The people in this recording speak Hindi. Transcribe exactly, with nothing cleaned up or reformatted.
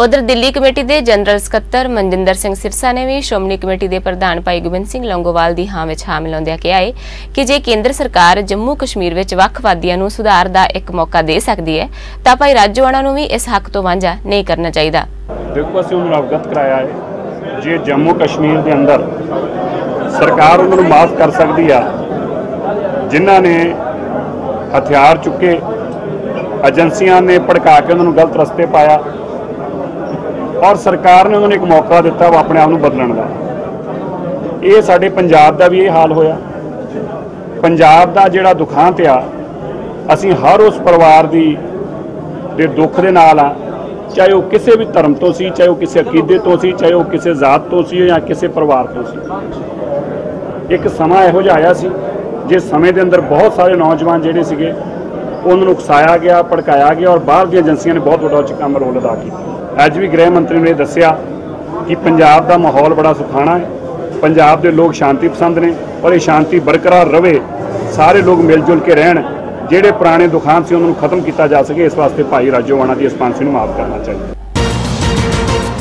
उधर दिल्ली कमेटी के जनरल सकत्तर मनजिंदर सिंह सिरसा ने भी श्रोमणी कमेटी के प्रधान भाई गोबिंद सिंह लौंगोवाल की हां में हां मिलाउंदियां कहा है कि जे केंद्र सरकार जम्मू कश्मीर विच वखवादियां नूं सुधार का एक मौका दे सकदी है तां भाई राजोआणा नूं भी इस हक तो वांझा नहीं करना चाहिए। देखो असीं उन्हां नूं अवगत कराया है जे जम्मू कश्मीर के अंदर सरकार उन्हां नूं माफ कर सकदी आ जिन्हां ने हथियार चुके एजेंसियां ने भड़का के उन्होंने गलत रस्ते पाया और सरकार ने उन्होंने एक मौका दिता वा अपने आप को बदलण का। ये साडे पंजाब का भी ये हाल होया। पंजाब का जिहड़ा दुखांत आ असीं हर उस परिवार दी दे दुख दे नाल आ, चाहे वह किसी भी धर्म तो सी, चाहे वह किसी अकीदे तो सी, चाहे वह किसी जात तो सी या किसी परिवार तो सी। एक समा इहो जिहा आया सी जिस समय के अंदर बहुत सारे नौजवान जिहड़े सीगे उन्होंने उकसाया गया, भड़काया गया और बाहर दी एजेंसियां ने बहुत वड्डा चकाम रोल अदा किया। अज भी गृह मंत्री ने दस्सिया कि पंजाब का माहौल बड़ा सुखाना है, पंजाब के लोग शांति पसंद ने और ये शांति बरकरार रहे, सारे लोग मिलजुल के रहन, जिहड़े पुराने दुखान से उन्होंने खत्म किया जा सके। इस वास्ते भाई राजोआणा की इस पांसी को माफ करना चाहिए।